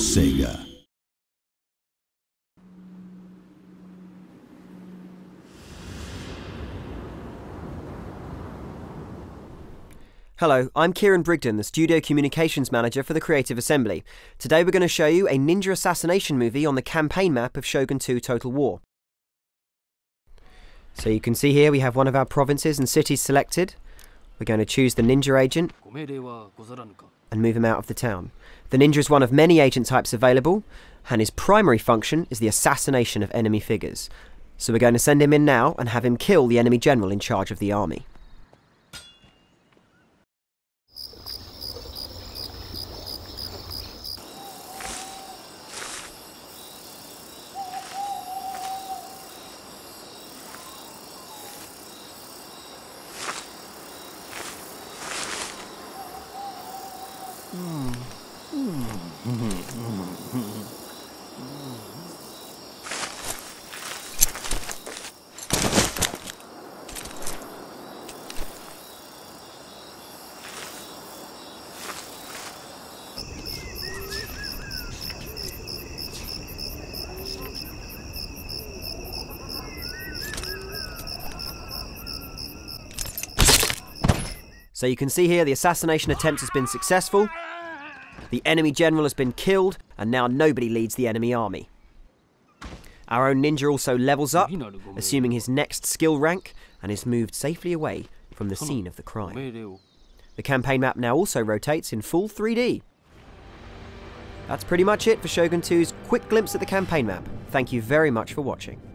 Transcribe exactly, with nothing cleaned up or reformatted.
SEGA. Hello, I'm Kieran Brigden, the Studio Communications Manager for the Creative Assembly. Today we're going to show you a ninja assassination movie on the campaign map of Shogun two Total War. So you can see here we have one of our provinces and cities selected. We're going to choose the ninja agent and move him out of the town. The ninja is one of many agent types available, and his primary function is the assassination of enemy figures. So we're going to send him in now and have him kill the enemy general in charge of the army. So you can see here the assassination attempt has been successful, the enemy general has been killed, and now nobody leads the enemy army. Our own ninja also levels up, assuming his next skill rank, and is moved safely away from the scene of the crime. The campaign map now also rotates in full three D. That's pretty much it for Shogun two's quick glimpse at the campaign map. Thank you very much for watching.